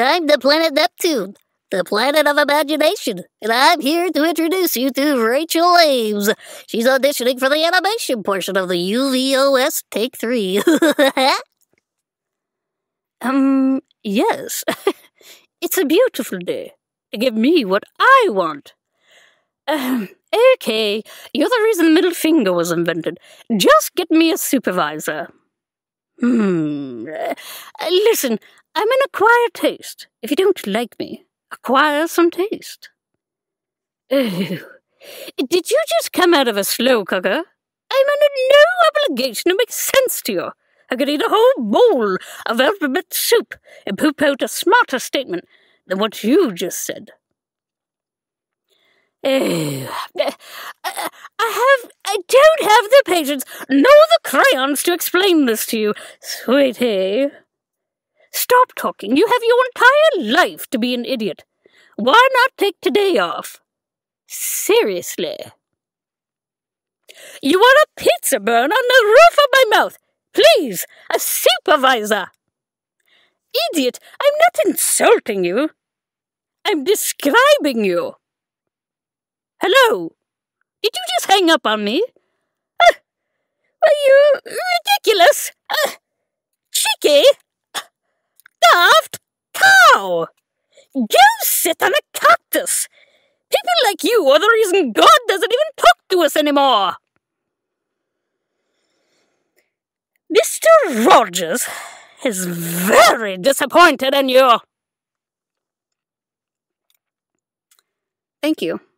I'm the planet Neptune, the planet of imagination, and I'm here to introduce you to Rachel Ames. She's auditioning for the animation portion of the UVOS Take 3. Yes. It's a beautiful day. Give me what I want. Okay, you're the reason the middle finger was invented. Just get me a supervisor. Listen, I'm an acquired taste. If you don't like me, acquire some taste. Oh, did you just come out of a slow cooker? I'm under no obligation to make sense to you. I could eat a whole bowl of alphabet soup and poop out a smarter statement than what you just said. Oh, I don't have the patience nor the crayons to explain this to you, sweetie. Stop talking. You have your entire life to be an idiot. Why not take today off? Seriously. You want a pizza burn on the roof of my mouth? Please, a supervisor. Idiot, I'm not insulting you. I'm describing you. Hello? Did you just hang up on me? Were you ridiculous? Cheeky? Daft cow! Go sit on a cactus! People like you are the reason God doesn't even talk to us anymore! Mr. Rogers is very disappointed in you. Thank you.